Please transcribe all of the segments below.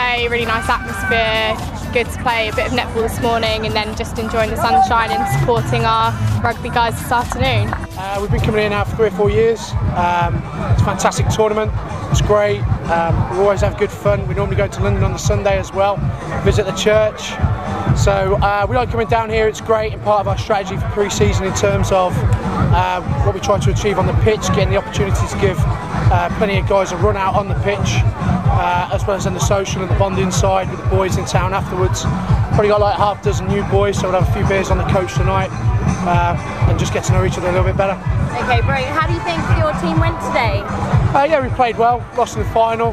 day, really nice atmosphere, good to play a bit of netball this morning and then just enjoying the sunshine and supporting our rugby guys this afternoon. We've been coming here now for 3 or 4 years. It's a fantastic tournament, it's great, we always have good fun. We normally go to London on the Sunday as well, visit the church. So we like coming down here, it's great, and part of our strategy for pre-season in terms of what we try to achieve on the pitch, getting the opportunity to give plenty of guys a run out on the pitch, as well as on the social and the bonding side with the boys in town afterwards. Probably got like half a dozen new boys, so we'll have a few beers on the coach tonight and just get to know each other a little bit better. Okay, Brayden, how do you think your team went today? Yeah, we played well, lost in the final.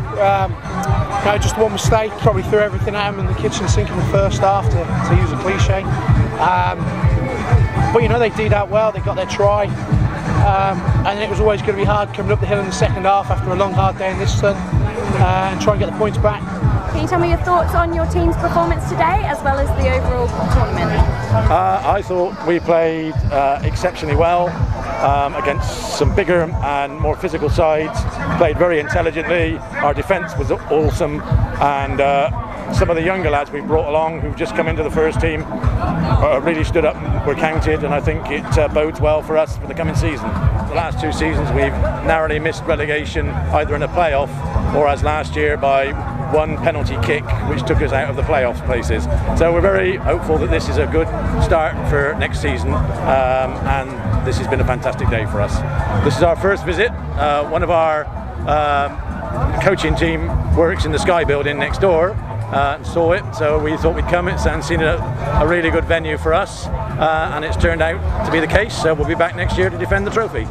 No, just one mistake, probably threw everything at him in the kitchen sink in the first half, to use a cliche. But you know, they did out well, they got their try. And it was always going to be hard coming up the hill in the second half after a long, hard day in this sun and try and get the points back. Can you tell me your thoughts on your team's performance today as well as the overall tournament? I thought we played exceptionally well against some bigger and more physical sides, played very intelligently, our defence was awesome, and some of the younger lads we brought along who've just come into the first team really stood up and were counted, and I think it bodes well for us for the coming season. The last 2 seasons we've narrowly missed relegation either in a playoff or as last year by one penalty kick which took us out of the playoff places. So we're very hopeful that this is a good start for next season and this has been a fantastic day for us. This is our first visit. One of our coaching team works in the Sky building next door. Saw it, so we thought we'd come. It's seen a really good venue for us, and it's turned out to be the case, so we'll be back next year to defend the trophy.